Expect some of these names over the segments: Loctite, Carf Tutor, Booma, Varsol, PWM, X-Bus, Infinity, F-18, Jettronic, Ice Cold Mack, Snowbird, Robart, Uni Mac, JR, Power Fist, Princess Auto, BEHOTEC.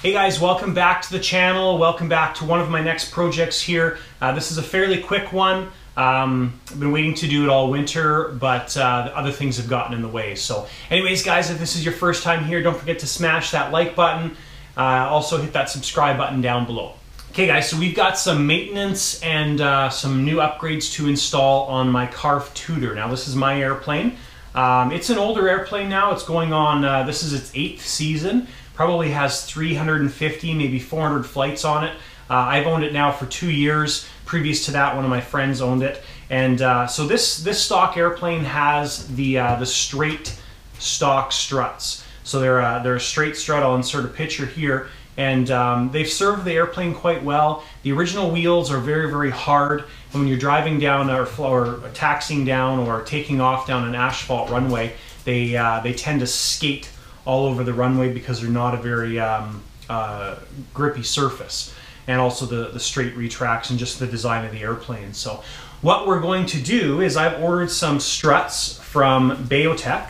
Hey guys, welcome back to the channel. Welcome back to one of my next projects here. This is a fairly quick one. I've been waiting to do it all winter, but the other things have gotten in the way. So anyways guys, if this is your first time here, don't forget to smash that like button. Also hit that subscribe button down below. Okay guys, so we've got some maintenance and some new upgrades to install on my Carf Tutor. Now this is my airplane. It's an older airplane now. It's going on, this is its 8th season. Probably has 350, maybe 400 flights on it. I've owned it now for 2 years. Previous to that, one of my friends owned it. And so this stock airplane has the straight stock struts. So they're a straight strut. I'll insert a picture here. And they've served the airplane quite well. The original wheels are very, very hard. And when you're driving down or taxiing down or taking off down an asphalt runway, they tend to skate all over the runway because they're not a very grippy surface, and also the straight retracts and just the design of the airplane. So what we're going to do is I've ordered some struts from BEHOTEC,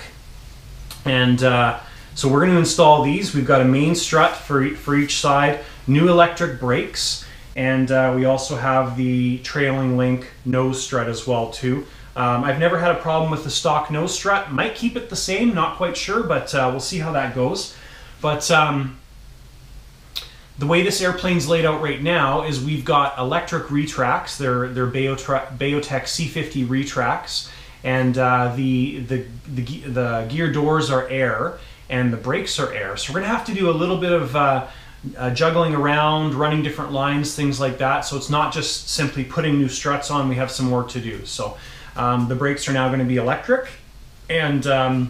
and so we're going to install these. We've got a main strut for each side, new electric brakes, and we also have the trailing link nose strut as well too. I've never had a problem with the stock nose strut. Might keep it the same, not quite sure, but we'll see how that goes. But the way this airplane's laid out right now is we've got electric retracts. They're BEHOTEC C50 retracts, and the gear doors are air, and the brakes are air. So we're gonna have to do a little bit of juggling around, running different lines, things like that. So it's not just simply putting new struts on. We have some work to do. So. The brakes are now going to be electric, and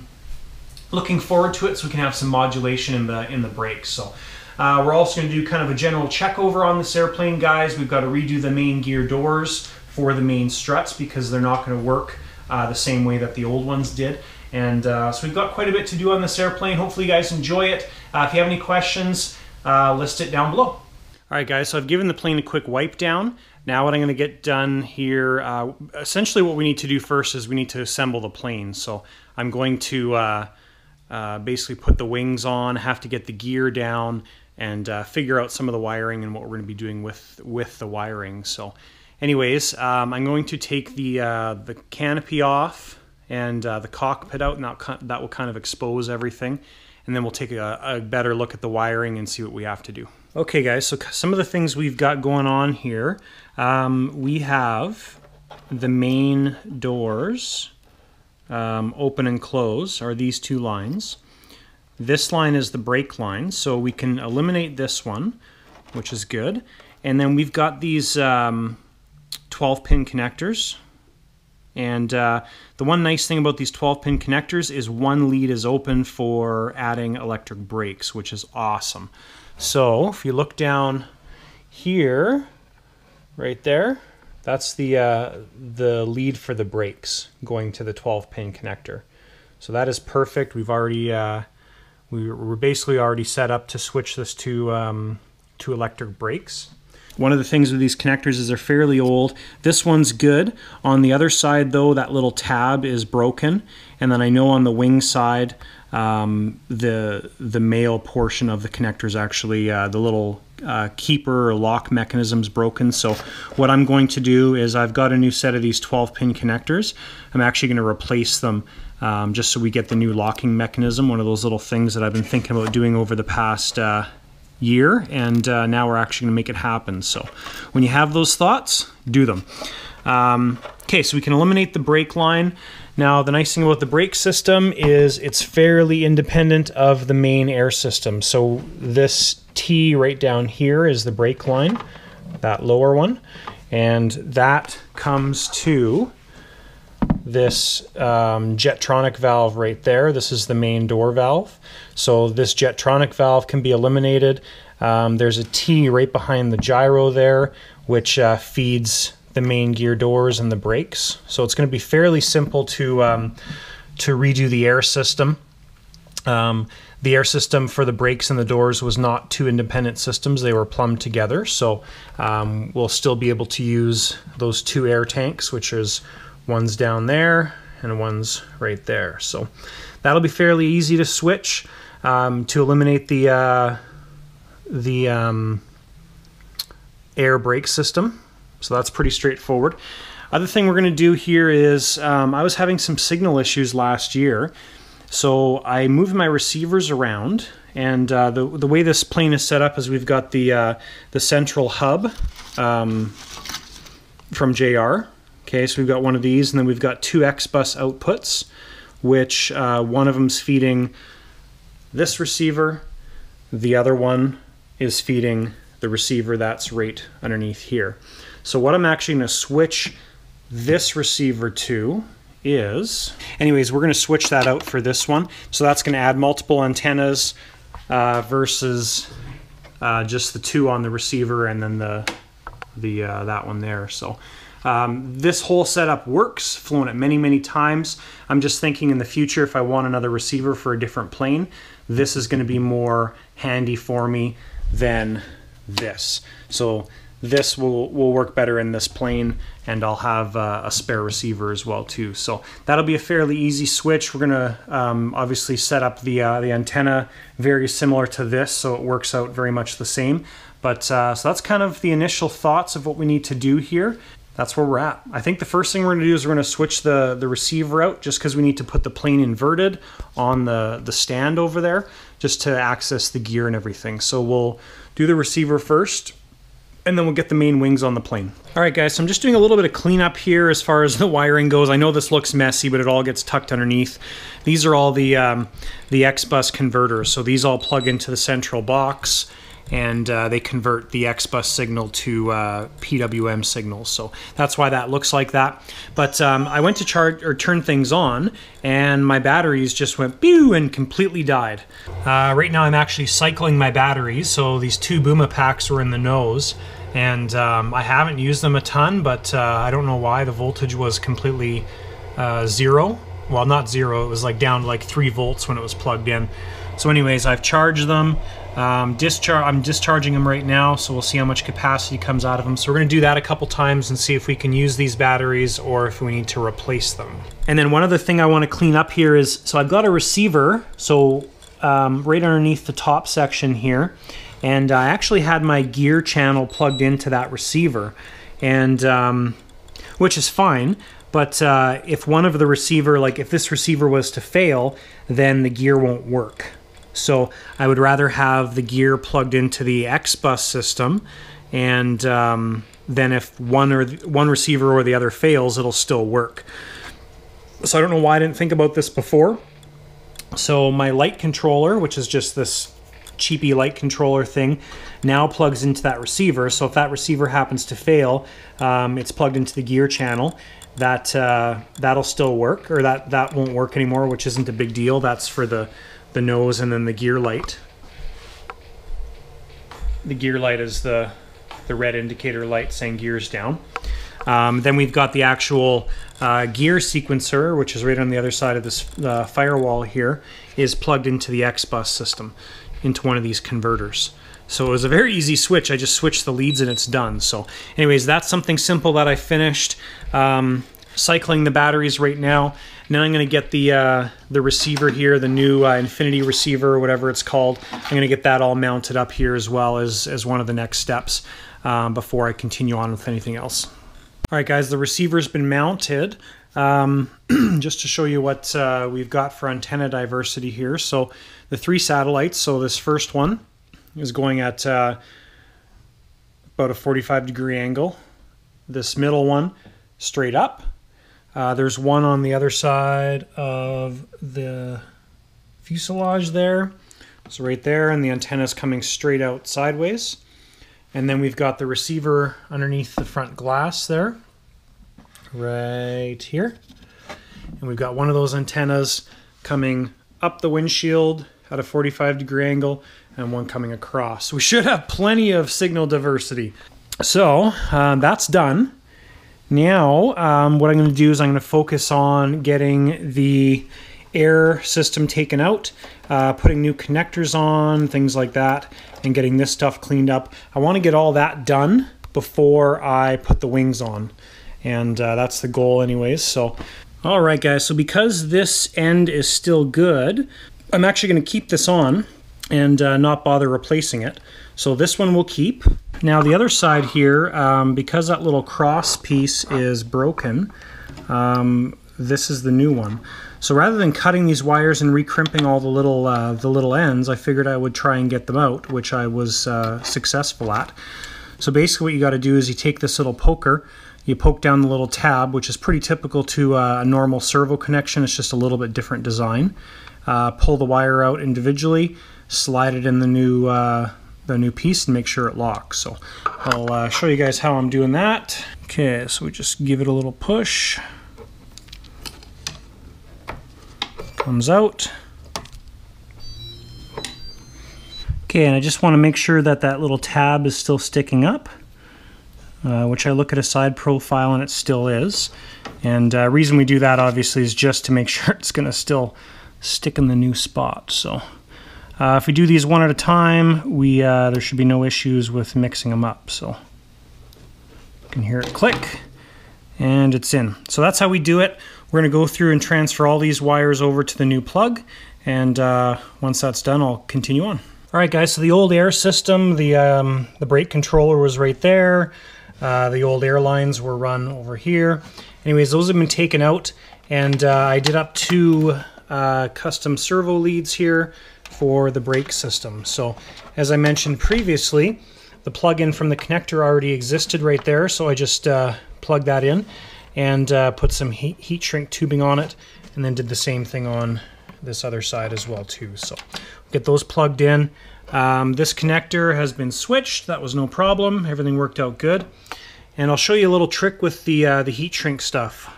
looking forward to it so we can have some modulation in the brakes. So we're also going to do kind of a general check over on this airplane, guys. We've got to redo the main gear doors for the main struts because they're not going to work the same way that the old ones did. And so we've got quite a bit to do on this airplane. Hopefully you guys enjoy it. If you have any questions, list it down below. All right guys, so I've given the plane a quick wipe down. Now what I'm gonna get done here, essentially what we need to do first is we need to assemble the plane. So I'm going to basically put the wings on, have to get the gear down, and figure out some of the wiring and what we're gonna be doing with the wiring. So anyways, I'm going to take the canopy off and the cockpit out, and that will kind of expose everything. And then we'll take a better look at the wiring and see what we have to do. Okay guys, so some of the things we've got going on here, we have the main doors open and close are these two lines. This line is the brake line, so we can eliminate this one, which is good. And then we've got these 12-pin connectors. And the one nice thing about these 12-pin connectors is one lead is open for adding electric brakes, which is awesome. So if you look down here, right there, that's the lead for the brakes going to the 12-pin connector. So that is perfect. We've already we're basically already set up to switch this to electric brakes. One of the things with these connectors is they're fairly old. This one's good. On the other side though, that little tab is broken. And then I know on the wing side, the male portion of the connector is actually, the little keeper or lock mechanism's broken. So what I'm going to do is I've got a new set of these 12-pin connectors. I'm actually going to replace them just so we get the new locking mechanism, one of those little things that I've been thinking about doing over the past year, and now we're actually going to make it happen. So when you have those thoughts, do them. Okay, so we can eliminate the brake line. Now the nice thing about the brake system is it's fairly independent of the main air system. So this T right down here is the brake line, that lower one, and that comes to this Jettronic valve right there. This is the main door valve. So this Jettronic valve can be eliminated. There's a T right behind the gyro there, which feeds the main gear doors and the brakes. So it's going to be fairly simple to redo the air system. The air system for the brakes and the doors was not two independent systems. They were plumbed together. So we'll still be able to use those two air tanks, which is one's down there and one's right there. So that'll be fairly easy to switch. To eliminate the air brake system. So that's pretty straightforward. Other thing we're going to do here is I was having some signal issues last year, so I moved my receivers around, and the way this plane is set up is we've got the central hub from JR. Okay, so we've got one of these, and then we've got two X-Bus outputs, which one of them's feeding this receiver, the other one is feeding the receiver that's right underneath here. So what I'm actually going to switch this receiver to is, anyways, we're going to switch that out for this one. So that's going to add multiple antennas versus just the two on the receiver and then the that one there. So this whole setup works. Flown it many times. I'm just thinking in the future, if I want another receiver for a different plane, this is going to be more handy for me than this. So this will work better in this plane, and I'll have a spare receiver as well too. So that'll be a fairly easy switch. We're gonna obviously set up the antenna very similar to this, so it works out very much the same. But so that's kind of the initial thoughts of what we need to do here. That's where we're at. I think the first thing we're gonna do is we're gonna switch the receiver out, just because we need to put the plane inverted on the stand over there, just to access the gear and everything. So we'll do the receiver first, and then we'll get the main wings on the plane. All right, guys, so I'm just doing a little bit of cleanup here as far as the wiring goes. I know this looks messy, but it all gets tucked underneath. These are all the X-Bus converters. So these all plug into the central box, and they convert the X-Bus signal to PWM signals. So that's why that looks like that. But I went to charge or turn things on, and my batteries just went pew and completely died. Right now I'm actually cycling my batteries. So these two Booma packs were in the nose, and I haven't used them a ton, but I don't know why the voltage was completely zero. Well, not zero, it was like down to like 3 volts when it was plugged in. So anyways, I've charged them. I'm discharging them right now, so we'll see how much capacity comes out of them. So we're going to do that a couple times and see if we can use these batteries or if we need to replace them. And then one other thing I want to clean up here is, so I've got a receiver, so right underneath the top section here, and I actually had my gear channel plugged into that receiver, and which is fine. But if one of the receiver, like if this receiver was to fail, then the gear won't work. So I would rather have the gear plugged into the X-Bus system, and then if one receiver or the other fails, it'll still work. So I don't know why I didn't think about this before. So my light controller, which is just this cheapy light controller thing, now plugs into that receiver. So if that receiver happens to fail, it's plugged into the gear channel. That'll still work, or that won't work anymore, which isn't a big deal. That's for the nose, and then the gear light. The gear light is the red indicator light saying gears down. Then we've got the actual gear sequencer, which is right on the other side of this firewall here, is plugged into the X-Bus system, into one of these converters. So it was a very easy switch. I just switched the leads and it's done. So anyways, that's something simple that I finished. Cycling the batteries right now. Now I'm gonna get the receiver here, the new Infinity receiver, or whatever it's called. I'm gonna get that all mounted up here as well as one of the next steps before I continue on with anything else. All right, guys, the receiver's been mounted. Just to show you what we've got for antenna diversity here. So the 3 satellites, so this first one is going at about a 45-degree angle. This middle one, straight up. There's one on the other side of the fuselage there. So right there, and the antenna's coming straight out sideways. And then we've got the receiver underneath the front glass there, right here. And we've got one of those antennas coming up the windshield at a 45-degree angle, and one coming across. We should have plenty of signal diversity. So that's done. Now what I'm going to do is I'm going to focus on getting the air system taken out, putting new connectors on, things like that, and getting this stuff cleaned up. I want to get all that done before I put the wings on, and that's the goal anyways. So all right, guys, so because this end is still good, I'm actually going to keep this on and not bother replacing it. So this one we'll keep. Now the other side here, because that little cross piece is broken, this is the new one. So rather than cutting these wires and recrimping all the little ends, I figured I would try and get them out, which I was successful at. So basically what you got to do is you take this little poker, you poke down the little tab, which is pretty typical to a normal servo connection, it's just a little bit different design. Pull the wire out individually, slide it in the new piece and make sure it locks. So I'll show you guys how I'm doing that. Okay, so we just give it a little push. Comes out. Okay, and I just want to make sure that that little tab is still sticking up, which I look at a side profile and it still is. And the reason we do that obviously is just to make sure it's going to still stick in the new spot. So if we do these one at a time, we there should be no issues with mixing them up. So you can hear it click and it's in. So that's how we do it. We're going to go through and transfer all these wires over to the new plug, and once that's done, I'll continue on. All right, guys, so the old air system, the brake controller was right there. The old air lines were run over here. Anyways, those have been taken out, and I did up two custom servo leads here for the brake system. So as I mentioned previously, the plug-in from the connector already existed right there, so I just plugged that in and put some heat shrink tubing on it, and then did the same thing on this other side as well too. So get those plugged in. This connector has been switched. That was no problem. Everything worked out good. And I'll show you a little trick with the heat shrink stuff.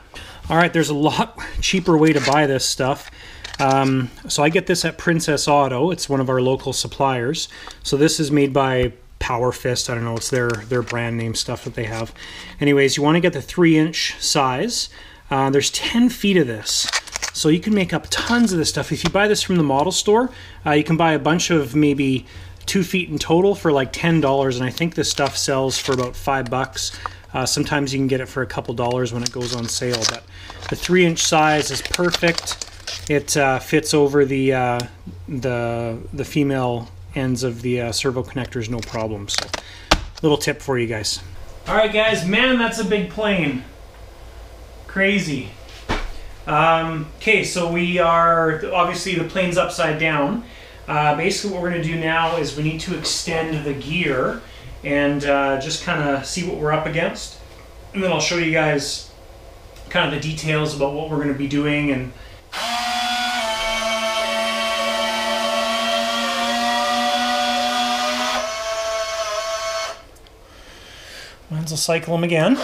All right, there's a lot cheaper way to buy this stuff. So I get this at Princess Auto. It's one of our local suppliers. So this is made by Power Fist, I don't know, it's their brand name stuff that they have. Anyways, you want to get the 3-inch size. There's 10 feet of this. So you can make up tons of this stuff. If you buy this from the model store, you can buy a bunch of maybe 2 feet in total for like $10, and I think this stuff sells for about $5. Sometimes you can get it for a couple dollars when it goes on sale, but the 3-inch size is perfect. It fits over the female ends of the servo connectors, no problem. So, little tip for you guys. All right, guys, man, that's a big plane. Crazy. Okay, so we are, obviously the plane's upside down. Basically what we're gonna do now is we need to extend the gear and just kinda see what we're up against. And then I'll show you guys kind of the details about what we're gonna be doing and we'll cycle them again.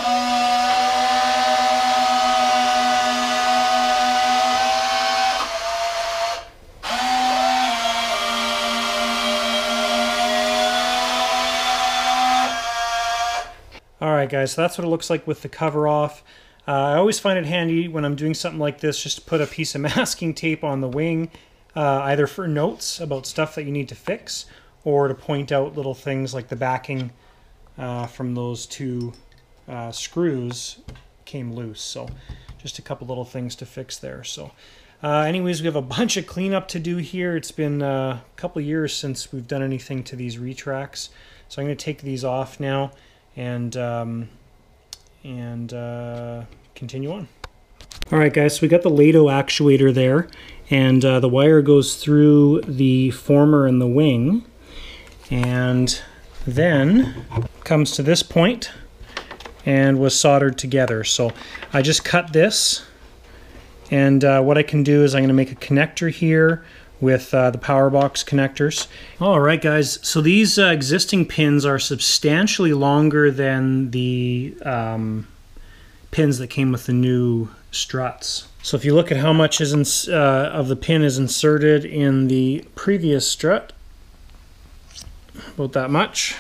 Alright guys, so that's what it looks like with the cover off. I always find it handy when I'm doing something like this just to put a piece of masking tape on the wing, either for notes about stuff that you need to fix or to point out little things like the backing from those two screws came loose. So just a couple little things to fix there. So anyways, we have a bunch of cleanup to do here. It's been a couple years since we've done anything to these retracts. So I'm going to take these off now and continue on. All right guys, so we got the Lato actuator there, and the wire goes through the former and the wing, and then comes to this point and was soldered together. So I just cut this, and what I can do is I'm going to make a connector here with the power box connectors. All right guys, so these existing pins are substantially longer than the pins that came with the new struts. So if you look at how much is of the pin is inserted in the previous strut, about that much,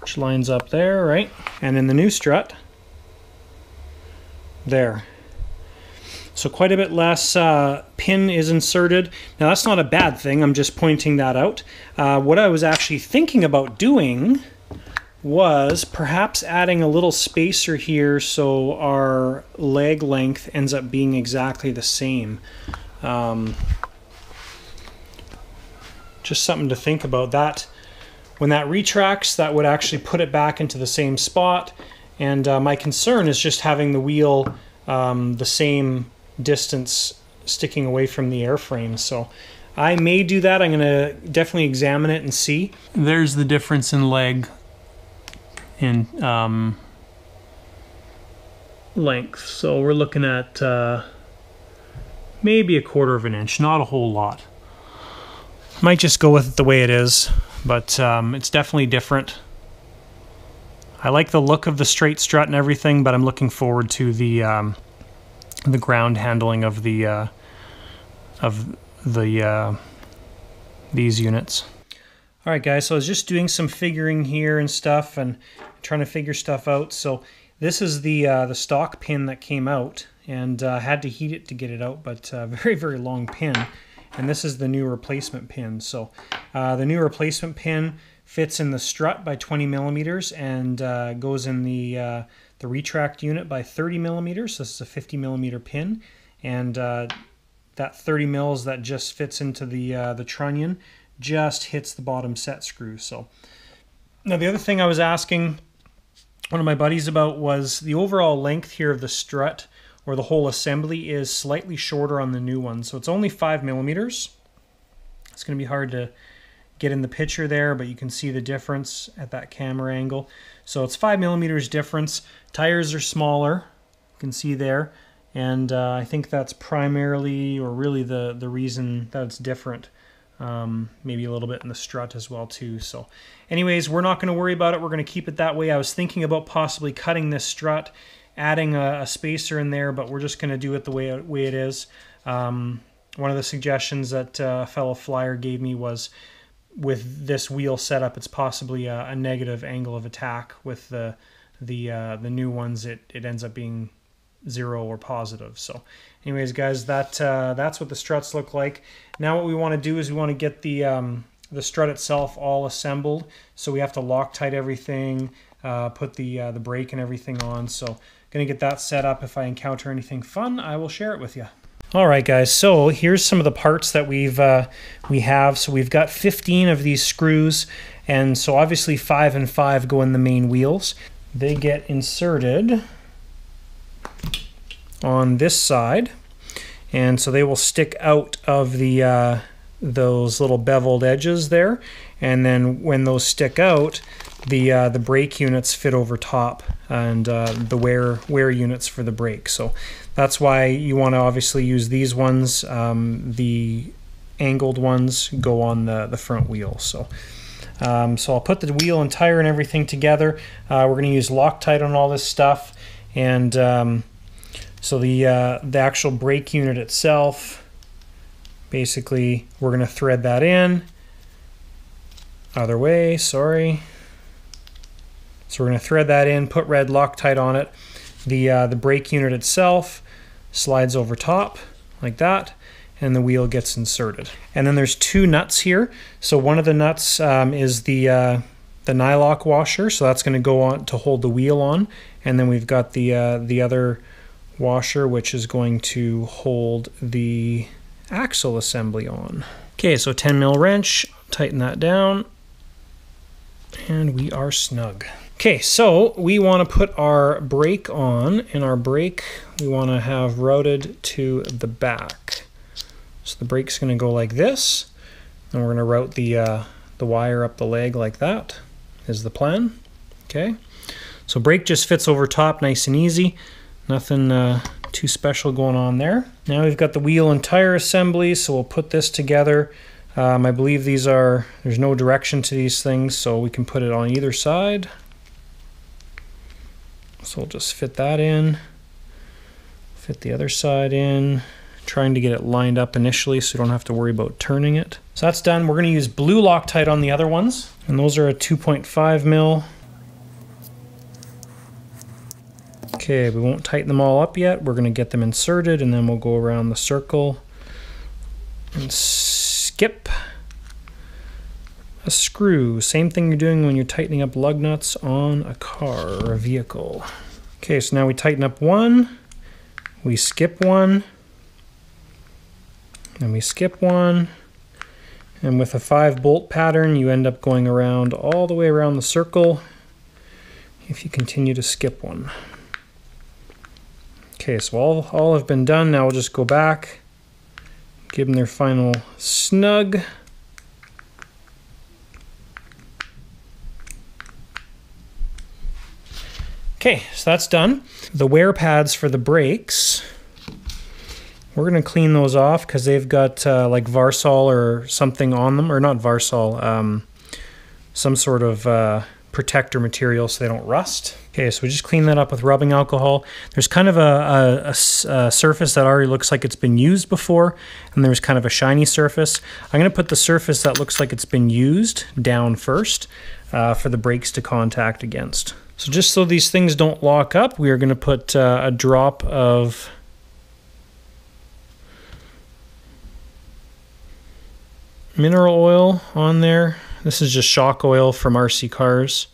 which lines up there, right? And in the new strut, there. So quite a bit less pin is inserted. Now that's not a bad thing, I'm just pointing that out. What I was actually thinking about doing was perhaps adding a little spacer here so our leg length ends up being exactly the same. Just something to think about. That when that retracts, that would actually put it back into the same spot. And my concern is just having the wheel the same distance sticking away from the airframe. So I may do that. I'm gonna definitely examine it and see. There's the difference in leg and length. So we're looking at maybe 1/4 of an inch, not a whole lot. Might just go with it the way it is, but it's definitely different. I like the look of the straight strut and everything, but I'm looking forward to the ground handling of the these units. All right, guys. So I was just doing some figuring here and stuff, and trying to figure stuff out. So this is the stock pin that came out, and had to heat it to get it out, but very, very long pin. And this is the new replacement pin. So the new replacement pin fits in the strut by 20 millimeters and goes in the retract unit by 30 millimeters. So this is a 50 millimeter pin, and that 30 mils that just fits into the trunnion just hits the bottom set screw. So now the other thing I was asking one of my buddies about was the overall length here of the strut, or the whole assembly, is slightly shorter on the new one. So it's only 5 millimeters. It's going to be hard to get in the picture there, but you can see the difference at that camera angle. So it's 5 millimeters difference. Tires are smaller, you can see there. And I think that's primarily, or really, the reason that it's different. Maybe a little bit in the strut as well too. So anyways, we're not going to worry about it. We're going to keep it that way. I was thinking about possibly cutting this strut, adding a spacer in there, but we're just going to do it the way it is. One of the suggestions that a fellow flyer gave me was, with this wheel setup, it's possibly a negative angle of attack. With the new ones, it ends up being zero or positive. So anyways, guys, that's what the struts look like. Now what we want to do is we want to get the strut itself all assembled. So we have to Loctite everything, put the brake and everything on. So gonna get that set up. If I encounter anything fun, I will share it with you. All right, guys, so here's some of the parts that we have. So we've got 15 of these screws, and so obviously 5 and 5 go in the main wheels. They get inserted on this side, and so they will stick out of the those little beveled edges there, and then when those stick out, the brake units fit over top, and the wear units for the brake. So that's why you want to obviously use these ones. The angled ones go on the front wheel. So so I'll put the wheel and tire and everything together. We're going to use Loctite on all this stuff, and so the actual brake unit itself, basically we're going to thread that in. Other way, sorry. So we're going to thread that in, put red Loctite on it. The brake unit itself slides over top like that, and the wheel gets inserted. And then there's 2 nuts here. So one of the nuts is the nylock washer, so that's going to go on to hold the wheel on. And then we've got the other washer, which is going to hold the axle assembly on. Okay, so 10 mil wrench, tighten that down, and we are snug. Okay, so we want to put our brake on, and our brake we want to have routed to the back. So the brake's going to go like this, and we're going to route the wire up the leg like that, is the plan. Okay, so brake just fits over top, nice and easy. Nothing too special going on there. Now we've got the wheel and tire assembly, so we'll put this together. I believe these are, there's no direction to these things, so we can put it on either side. So we'll just fit that in, fit the other side in, trying to get it lined up initially so you don't have to worry about turning it. So that's done. We're going to use blue Loctite on the other ones, and those are a 2.5 mil. Okay, we won't tighten them all up yet. We're going to get them inserted, and then we'll go around the circle and skip a screw. Same thing you're doing when you're tightening up lug nuts on a car or a vehicle. Okay, so now we tighten up one, we skip one, and we skip one, And with a 5-bolt pattern, you end up going around all the way around the circle if you continue to skip one. Okay, so all have been done. Now we'll just go back, give them their final snug. Okay, so that's done. The wear pads for the brakes, we're gonna clean those off because they've got like Varsol or something on them, or not Varsol, some sort of protector material so they don't rust. Okay, so we just clean that up with rubbing alcohol. There's kind of a surface that already looks like it's been used before, and there's kind of a shiny surface. I'm gonna put the surface that looks like it's been used down first for the brakes to contact against. So just so these things don't lock up, we are gonna put a drop of mineral oil on there. This is just shock oil from RC Cars.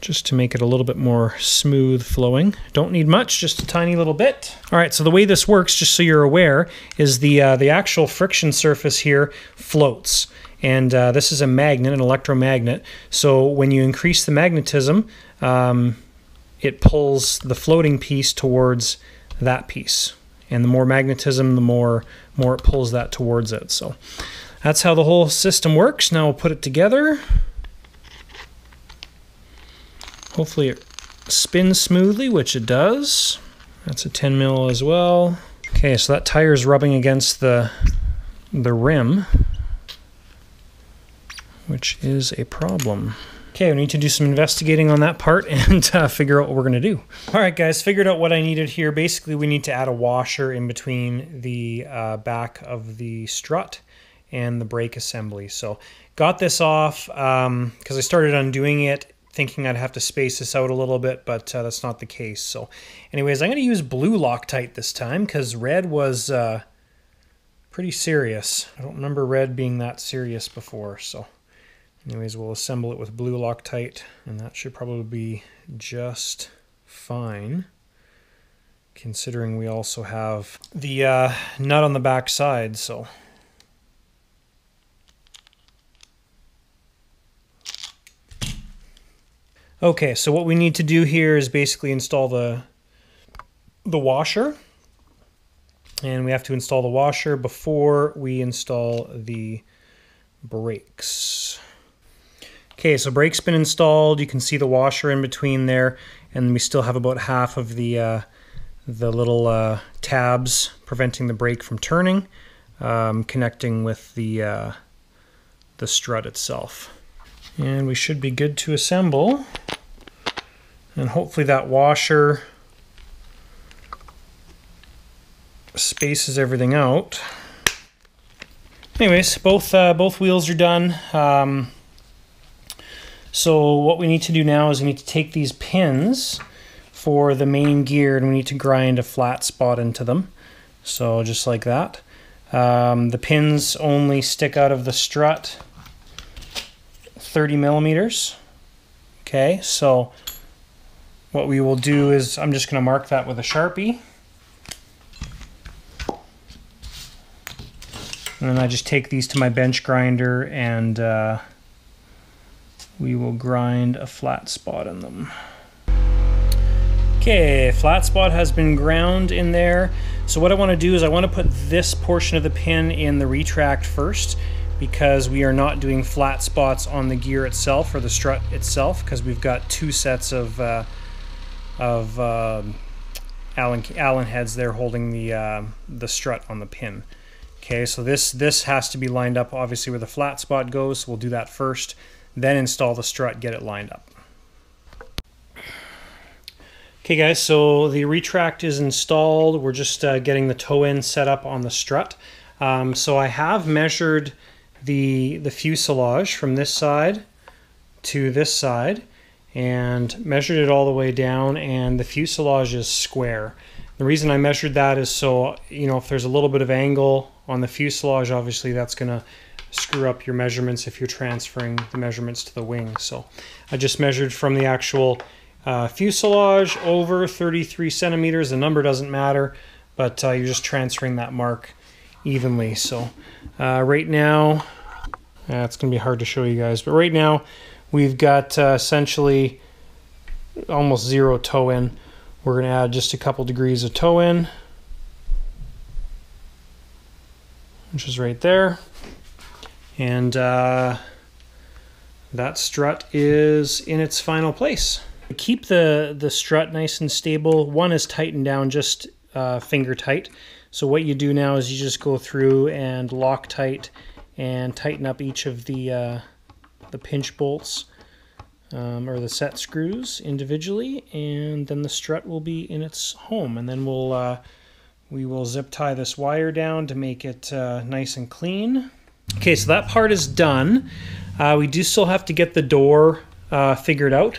Just to make it a little bit more smooth flowing. Don't need much, just a tiny little bit. All right, so the way this works, just so you're aware, is the actual friction surface here floats. And this is a magnet, an electromagnet. So when you increase the magnetism, it pulls the floating piece towards that piece. And the more magnetism, the more it pulls that towards it. So that's how the whole system works. Now we'll put it together. Hopefully it spins smoothly, which it does. That's a 10 mil as well. Okay, so that tire's rubbing against the rim, which is a problem. Okay, we need to do some investigating on that part and figure out what we're gonna do. All right, guys, figured out what I needed here. Basically, we need to add a washer in between the back of the strut and the brake assembly. So got this off because I started undoing it thinking I'd have to space this out a little bit, but that's not the case. So anyways, I'm gonna use blue Loctite this time because red was pretty serious. I don't remember red being that serious before, so. Anyways, we'll assemble it with blue Loctite, and that should probably be just fine, considering we also have the nut on the back side, so. Okay, so what we need to do here is basically install the washer, and we have to install the washer before we install the brakes. Okay, so brake's been installed. You can see the washer in between there, and we still have about half of the little tabs preventing the brake from turning, connecting with the strut itself. And we should be good to assemble. And hopefully that washer spaces everything out. Anyways, both wheels are done. So what we need to do now is we need to take these pins for the main gear and we need to grind a flat spot into them. So just like that. The pins only stick out of the strut 30 millimeters. Okay, so what we will do is I'm just going to mark that with a Sharpie. And then I just take these to my bench grinder and we will grind a flat spot in them. Okay, flat spot has been ground in there. So what I want to do is I want to put this portion of the pin in the retract first because we are not doing flat spots on the gear itself or the strut itself because we've got two sets of Allen heads there holding the strut on the pin. Okay, so this has to be lined up obviously where the flat spot goes, so we'll do that first. Then install the strut, get it lined up. Okay guys, so the retract is installed. We're just getting the toe end set up on the strut. So I have measured the fuselage from this side to this side and measured it all the way down, and the fuselage is square. The reason I measured that is so, you know, if there's a little bit of angle on the fuselage, obviously that's gonna screw up your measurements if you're transferring the measurements to the wing. So I just measured from the actual fuselage over 33 centimeters. The number doesn't matter, but you're just transferring that mark evenly. So right now, it's going to be hard to show you guys, but right now we've got essentially almost zero toe in. We're going to add just a couple degrees of toe in, which is right there. And that strut is in its final place. Keep the strut nice and stable. One is tightened down just finger tight. So what you do now is you just go through and Loctite and tighten up each of the pinch bolts or the set screws individually, and then the strut will be in its home. And then we'll we will zip tie this wire down to make it nice and clean. Okay, so that part is done. We do still have to get the door figured out.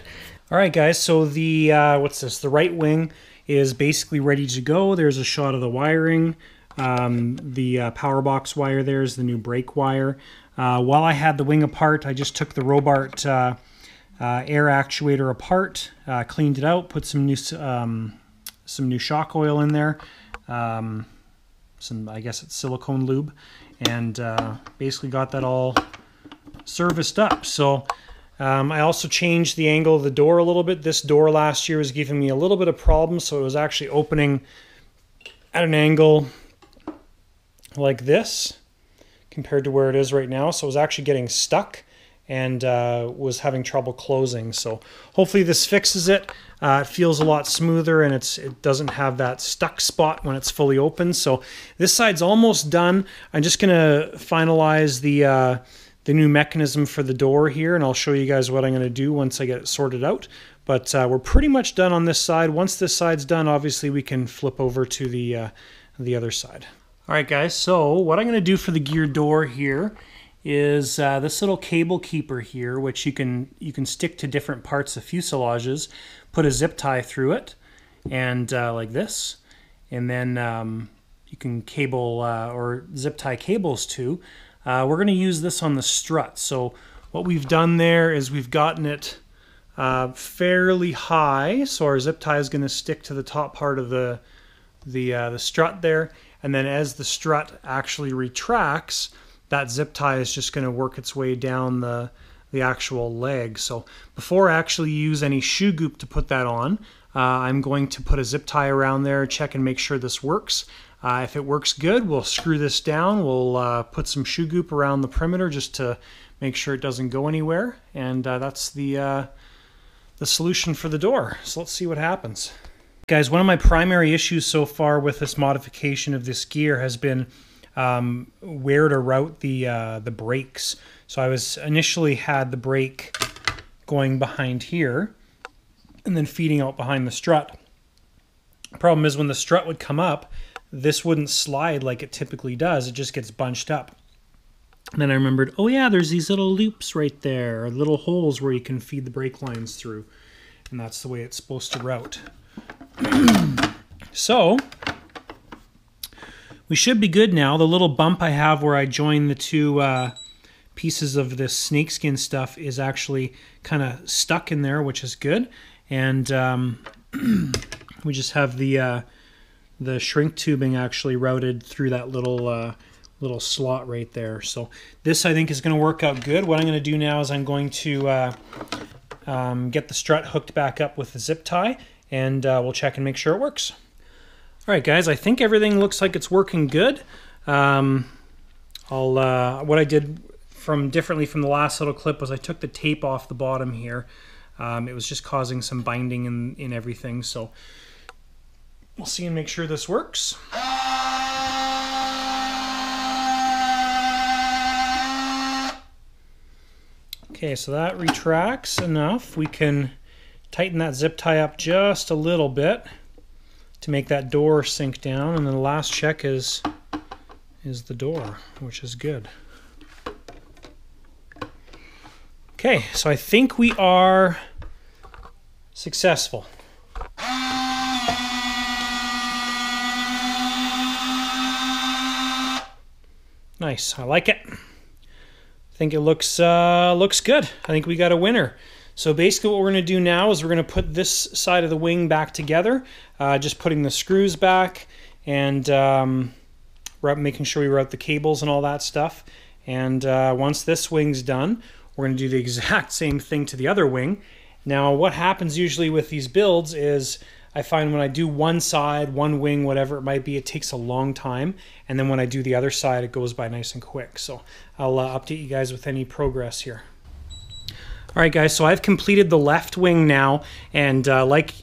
All right, guys, so the, what's this? The right wing is basically ready to go. There's a shot of the wiring. The power box wire there's the new brake wire. While I had the wing apart, I just took the Robart air actuator apart, cleaned it out, put some new shock oil in there, I guess it's silicone lube, and basically got that all serviced up. So I also changed the angle of the door a little bit. This door last year was giving me a little bit of problems, so it was actually opening at an angle like this compared to where it is right now. So it was actually getting stuck and was having trouble closing. So hopefully this fixes it. It feels a lot smoother, and it doesn't have that stuck spot when it's fully open. So this side's almost done. I'm just gonna finalize the new mechanism for the door here, and I'll show you guys what I'm going to do once I get it sorted out. But we're pretty much done on this side. Once this side's done, obviously we can flip over to the other side. All right, guys, so what I'm going to do for the gear door here is this little cable keeper here, which you can stick to different parts of fuselages, put a zip tie through it, and like this, and then you can cable or zip tie cables to. We're going to use this on the strut. So what we've done there is we've gotten it fairly high, so our zip tie is going to stick to the top part of the strut there. And then as the strut actually retracts, that zip tie is just going to work its way down the actual leg. So before I actually use any shoe goop to put that on, I'm going to put a zip tie around there, check and make sure this works. If it works good, we'll screw this down. We'll put some shoe goop around the perimeter just to make sure it doesn't go anywhere. And that's the solution for the door. So let's see what happens. Guys, one of my primary issues so far with this modification of this gear has been where to route the brakes. So I was initially had the brake going behind here and then feeding out behind the strut. The problem is when the strut would come up, this wouldn't slide like it typically does. It just gets bunched up. And then I remembered, oh yeah, there's these little loops right there, or little holes where you can feed the brake lines through. And that's the way it's supposed to route. So we should be good now. The little bump I have where I join the two pieces of this snakeskin stuff is actually kind of stuck in there, which is good. And we just have the shrink tubing actually routed through that little slot right there. So this I think is going to work out good. What I'm going to do now is I'm going to get the strut hooked back up with the zip tie, and we'll check and make sure it works. All right, guys, I think everything looks like it's working good. What I did differently from the last little clip was I took the tape off the bottom here. It was just causing some binding in everything. So we'll see and make sure this works. Okay, so that retracts enough. We can tighten that zip tie up just a little bit to make that door sink down. And then the last check is the door, which is good. Okay, so I think we are successful. Nice, I like it. I think it looks good. I think we got a winner. So basically what we're gonna do now is we're gonna put this side of the wing back together, just putting the screws back and making sure we route the cables and all that stuff. And once this wing's done, we're going to do the exact same thing to the other wing. Now, what happens usually with these builds is I find when I do one side, one wing, whatever it might be, it takes a long time. And then when I do the other side, it goes by nice and quick. So I'll update you guys with any progress here. All right, guys, so I've completed the left wing now, and like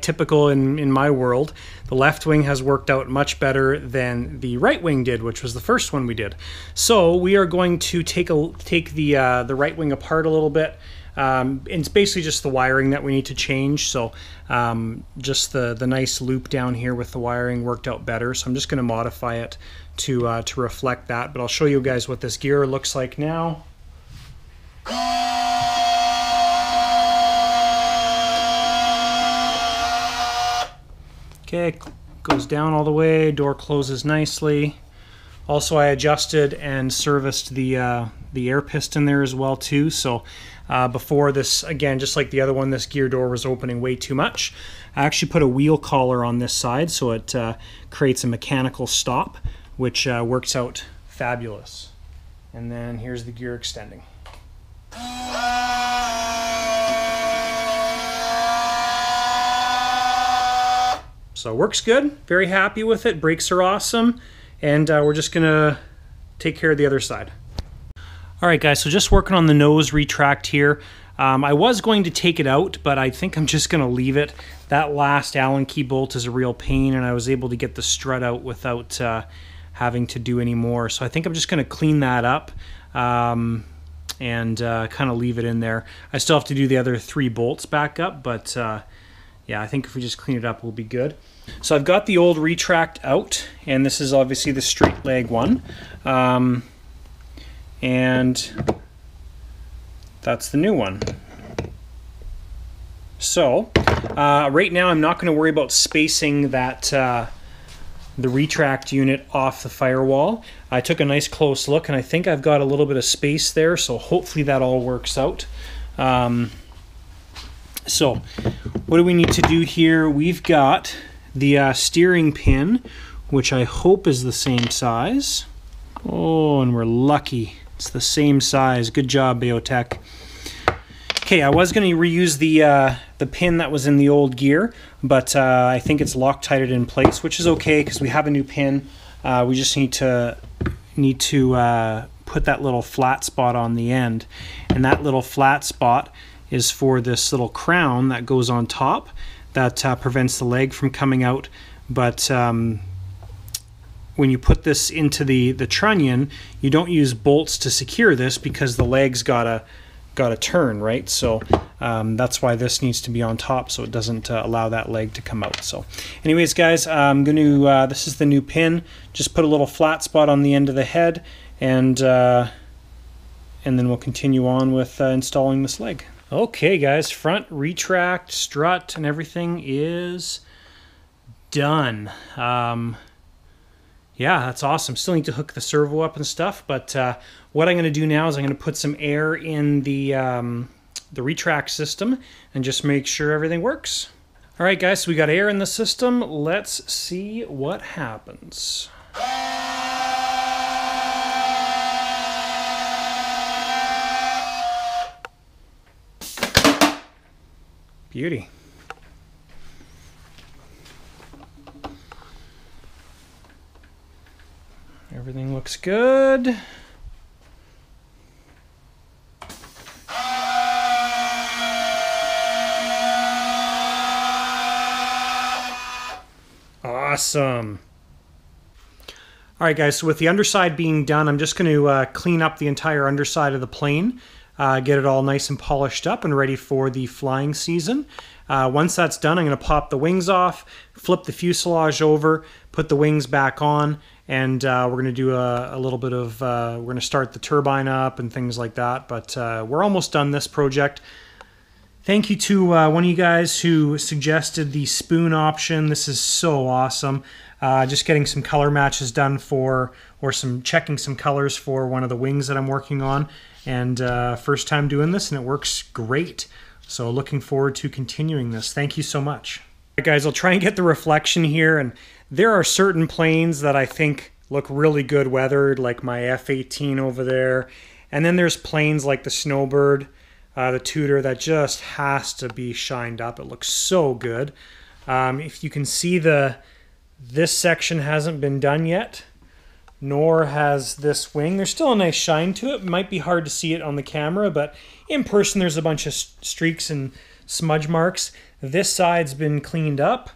typical in my world, the left wing has worked out much better than the right wing did, which was the first one we did. So we are going to take the right wing apart a little bit. It's basically just the wiring that we need to change, so just the nice loop down here with the wiring worked out better, so I'm just going to modify it to reflect that. But I'll show you guys what this gear looks like now. Okay, goes down all the way, door closes nicely. Also, I adjusted and serviced the air piston there as well too. So before this, again, just like the other one, this gear door was opening way too much. I actually put a wheel collar on this side, so it creates a mechanical stop, which works out fabulous. And then here's the gear extending. So it works good, very happy with it, brakes are awesome, and we're just gonna take care of the other side. All right, guys, so just working on the nose retract here. I was going to take it out, but I think I'm just gonna leave it. That last Allen key bolt is a real pain, and I was able to get the strut out without having to do any more. So I think I'm just gonna clean that up and kind of leave it in there. I still have to do the other three bolts back up, but yeah, I think if we just clean it up, we'll be good. So I've got the old retract out, and this is obviously the straight leg one. And that's the new one. So right now I'm not going to worry about spacing that the retract unit off the firewall. I took a nice close look, and I think I've got a little bit of space there, so hopefully that all works out. So what do we need to do here? We've got the steering pin, which I hope is the same size. Oh, and we're lucky. It's the same size. Good job, BEHOTEC. Okay, I was going to reuse the pin that was in the old gear, but I think it's Loctited in place, which is okay because we have a new pin. We just need to put that little flat spot on the end, and that little flat spot is for this little crown that goes on top that prevents the leg from coming out. But when you put this into the trunnion, you don't use bolts to secure this because the leg's gotta turn, right? So that's why this needs to be on top, so it doesn't allow that leg to come out. So anyways, guys, I'm going to this is the new pin. Just put a little flat spot on the end of the head, and then we'll continue on with installing this leg. Okay, guys, front retract, strut, and everything is done. Yeah, that's awesome. Still need to hook the servo up and stuff, but what I'm going to do now is I'm going to put some air in the retract system and just make sure everything works. All right, guys, so we got air in the system. Let's see what happens. Beauty. Everything looks good. Awesome. All right, guys, so with the underside being done, I'm just going to clean up the entire underside of the plane. Get it all nice and polished up and ready for the flying season. Once that's done, I'm going to pop the wings off, flip the fuselage over, put the wings back on, and we're going to do a little bit of, we're going to start the turbine up and things like that, but we're almost done this project. Thank you to one of you guys who suggested the spoon option. This is so awesome. Just getting some color matches done for, or some checking some colors for one of the wings that I'm working on. And first time doing this, and it works great. So looking forward to continuing this. Thank you so much. All right, guys, I'll try and get the reflection here, and There are certain planes that I think look really good weathered, like my F-18 over there. And then there's planes like the Snowbird, the Tutor, that just has to be shined up. It looks so good. If you can see, this section hasn't been done yet, nor has this wing. There's still a nice shine to it. It might be hard to see it on the camera, but in person there's a bunch of streaks and smudge marks. This side's been cleaned up.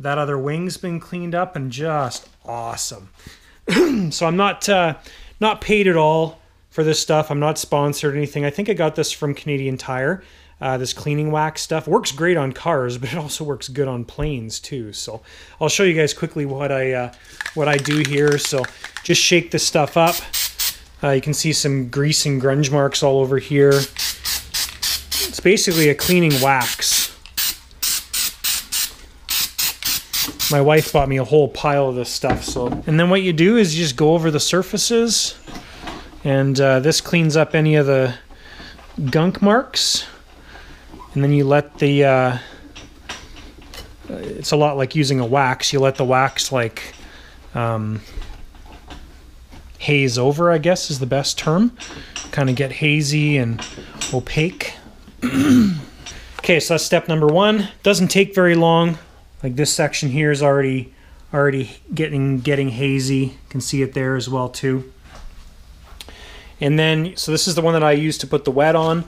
That other wing's been cleaned up, and just awesome. So I'm not paid at all for this stuff. I'm not sponsored or anything. I think I got this from Canadian Tire. This cleaning wax stuff works great on cars, but it also works good on planes too. So I'll show you guys quickly what I do here. So just shake this stuff up. You can see some grease and grunge marks all over here. It's basically a cleaning wax. My wife bought me a whole pile of this stuff. So, and then what you do is you just go over the surfaces. And this cleans up any of the gunk marks. And then you let the, it's a lot like using a wax. You let the wax like haze over, I guess is the best term. Kind of get hazy and opaque. Okay, so that's step number one. Doesn't take very long. Like this section here is already getting hazy. You can see it there as well too. And then, so this is the one that I use to put the wet on.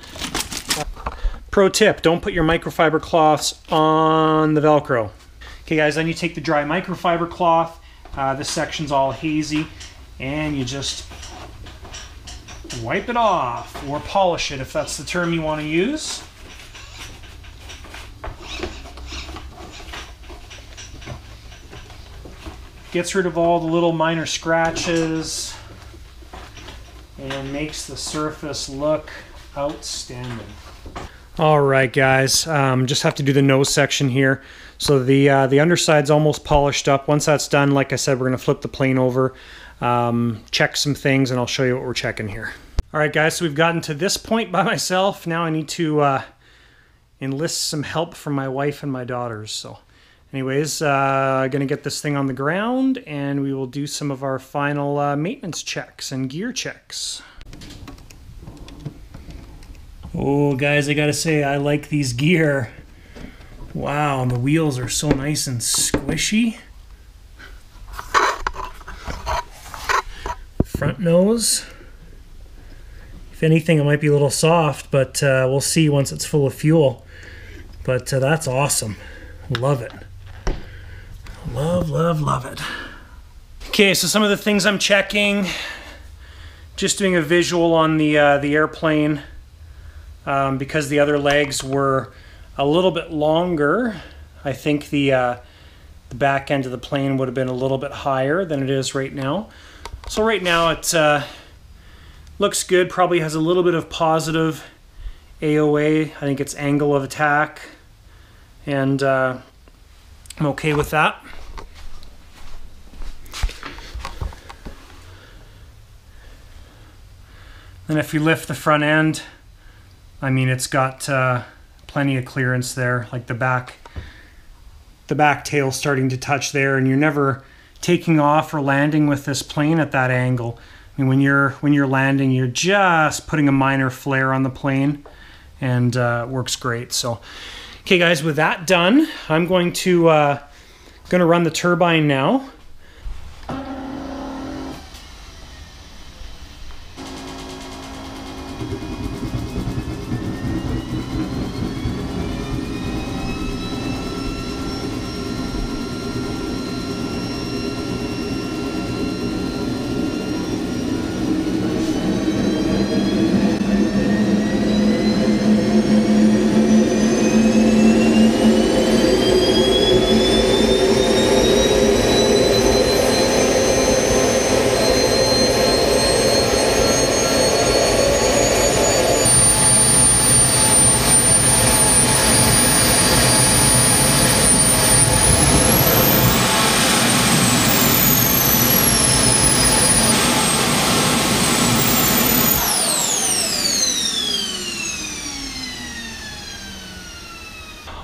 Pro tip, don't put your microfiber cloths on the Velcro. Okay guys, then you take the dry microfiber cloth, this section's all hazy, and you just wipe it off, or polish it if that's the term you want to use. Gets rid of all the little minor scratches, and makes the surface look outstanding. All right, guys, just have to do the nose section here. So the underside's almost polished up. Once that's done, like I said, we're gonna flip the plane over, check some things, and I'll show you what we're checking here. All right, guys, so we've gotten to this point by myself. Now I need to enlist some help from my wife and my daughters. So anyways, gonna get this thing on the ground, and we will do some of our final maintenance checks and gear checks. Oh guys, I gotta say, I like these gear. Wow, and the wheels are so nice and squishy. Front nose. If anything, it might be a little soft, but we'll see once it's full of fuel. But that's awesome. Love it. Love, love, love it. Okay, so some of the things I'm checking, just doing a visual on the airplane, because the other legs were a little bit longer. I think the back end of the plane would have been a little bit higher than it is right now. So right now it looks good, probably has a little bit of positive AOA. I think it's angle of attack, and I'm okay with that. Then if you lift the front end, I mean, it's got plenty of clearance there, like the back tail starting to touch there, and you're never taking off or landing with this plane at that angle. I mean, when you're landing, you're just putting a minor flare on the plane, and it works great. So okay guys, with that done, I'm going to run the turbine now.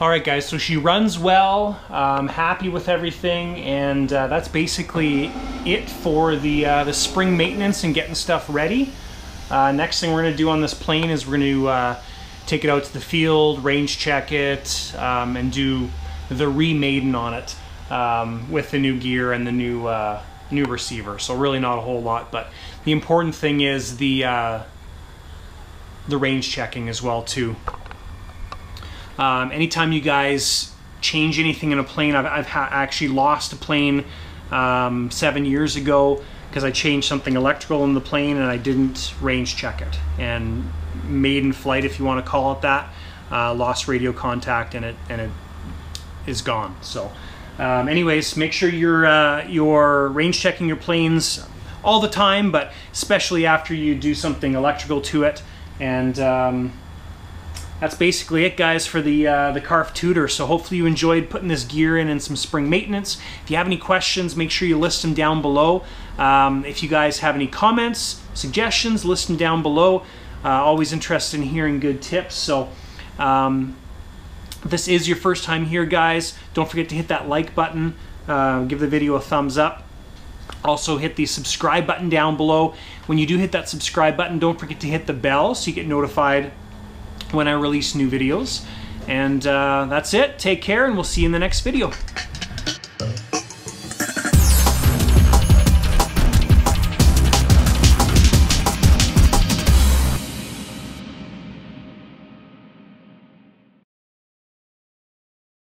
All right, guys, so she runs well, happy with everything, and that's basically it for the spring maintenance and getting stuff ready. Next thing we're gonna do on this plane is we're gonna take it out to the field, range check it, and do the remaiden on it with the new gear and the new new receiver. So really not a whole lot, but the important thing is the range checking as well too. Anytime you guys change anything in a plane, I've actually lost a plane 7 years ago because I changed something electrical in the plane and I didn't range check it. And maiden flight, if you want to call it that, lost radio contact and it is gone. So anyways, make sure you're range checking your planes all the time, but especially after you do something electrical to it. And that's basically it, guys, for the Carf Tutor. So hopefully you enjoyed putting this gear in and some spring maintenance. If you have any questions, make sure you list them down below. If you guys have any comments, suggestions, list them down below. Always interested in hearing good tips. So if this is your first time here, guys, don't forget to hit that like button. Give the video a thumbs up. Also hit the subscribe button down below. When you do hit that subscribe button, don't forget to hit the bell so you get notified when I release new videos. And that's it. Take care, and we'll see you in the next video.